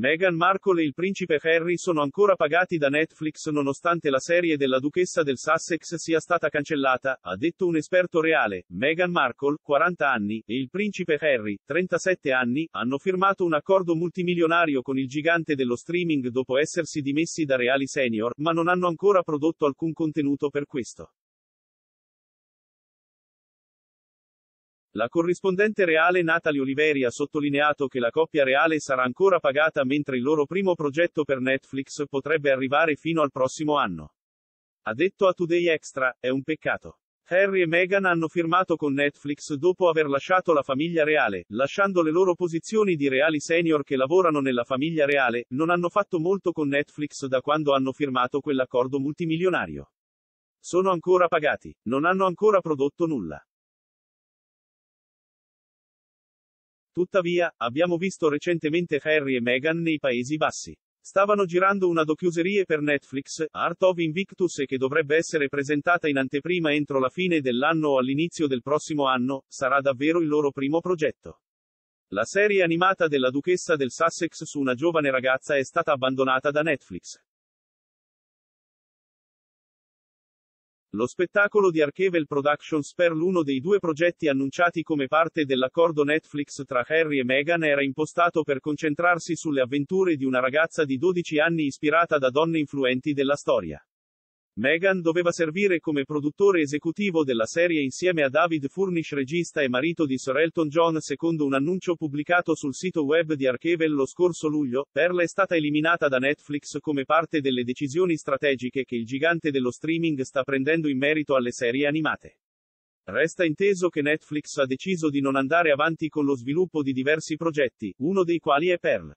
Meghan Markle e il principe Harry sono ancora pagati da Netflix nonostante la serie della duchessa del Sussex sia stata cancellata, ha detto un esperto reale. Meghan Markle, 40 anni, e il principe Harry, 37 anni, hanno firmato un accordo multimilionario con il gigante dello streaming dopo essersi dimessi da reali senior, ma non hanno ancora prodotto alcun contenuto per questo. La corrispondente reale Natalie Oliveri ha sottolineato che la coppia reale sarà ancora pagata mentre il loro primo progetto per Netflix potrebbe arrivare fino al prossimo anno. Ha detto a Today Extra, è un peccato. Harry e Meghan hanno firmato con Netflix dopo aver lasciato la famiglia reale, lasciando le loro posizioni di reali senior che lavorano nella famiglia reale, non hanno fatto molto con Netflix da quando hanno firmato quell'accordo multimilionario. Sono ancora pagati, non hanno ancora prodotto nulla. Tuttavia, abbiamo visto recentemente Harry e Meghan nei Paesi Bassi. Stavano girando una docuserie per Netflix, Art of Invictus, e che dovrebbe essere presentata in anteprima entro la fine dell'anno o all'inizio del prossimo anno, sarà davvero il loro primo progetto. La serie animata della duchessa del Sussex su una giovane ragazza è stata abbandonata da Netflix. Lo spettacolo di Archewell Productions Perl, uno dei due progetti annunciati come parte dell'accordo Netflix tra Harry e Meghan, era impostato per concentrarsi sulle avventure di una ragazza di 12 anni ispirata da donne influenti della storia. Meghan doveva servire come produttore esecutivo della serie insieme a David Furnish, regista e marito di Sir Elton John. Secondo un annuncio pubblicato sul sito web di Archewell lo scorso luglio, Perl è stata eliminata da Netflix come parte delle decisioni strategiche che il gigante dello streaming sta prendendo in merito alle serie animate. Resta inteso che Netflix ha deciso di non andare avanti con lo sviluppo di diversi progetti, uno dei quali è Perl.